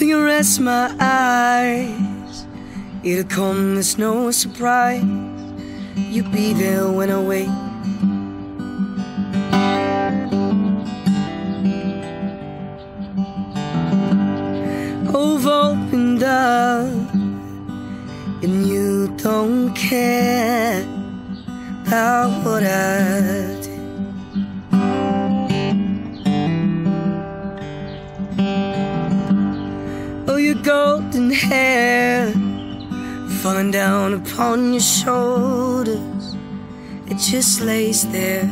When you rest my eyes, it'll come as no surprise. You'll be there when I wake. I've opened up and you don't care about what I do. Oh, your golden hair falling down upon your shoulders, it just lays there.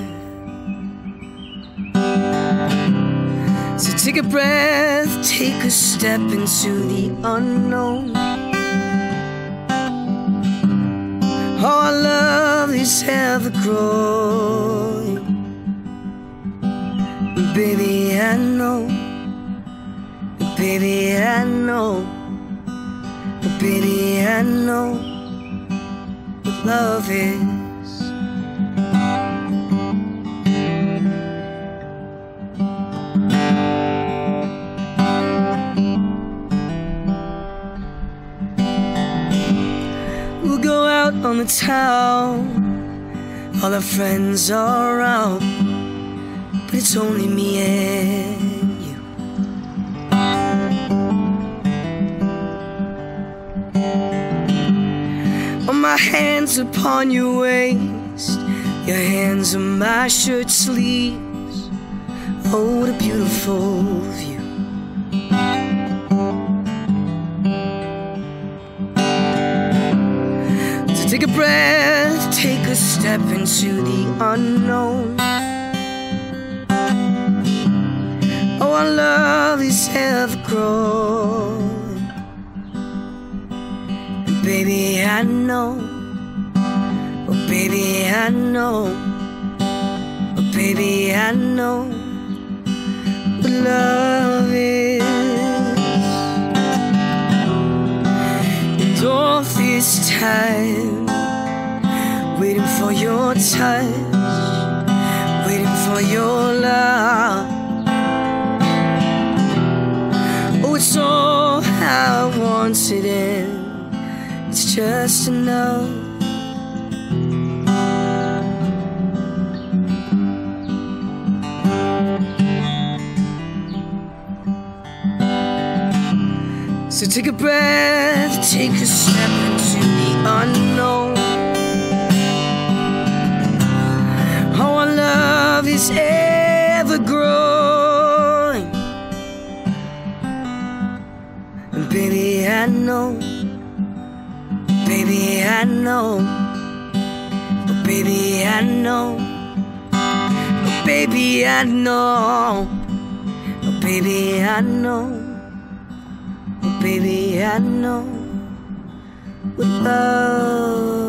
So take a breath, take a step into the unknown. Our love is ever growing. Baby, I know. Baby, I know. Baby, I know what love is. On the town, all our friends are around, but it's only me and you. Oh, my hands upon your waist, your hands on my shirt sleeves. Oh, what a beautiful view. Take a breath, take a step into the unknown. Oh, our love is ever-growing. Baby, I know. Oh, baby, I know. Oh, baby, I know what love is. And all this time, waiting for your touch, waiting for your love. Oh, it's all I wanted and it's just enough. So take a breath, take a step into the unknown. Love is ever growing. And baby, I know. Baby, I know. Oh, baby, I know. Oh, baby, I know. Oh, baby, I know. Oh, baby, I know. With love.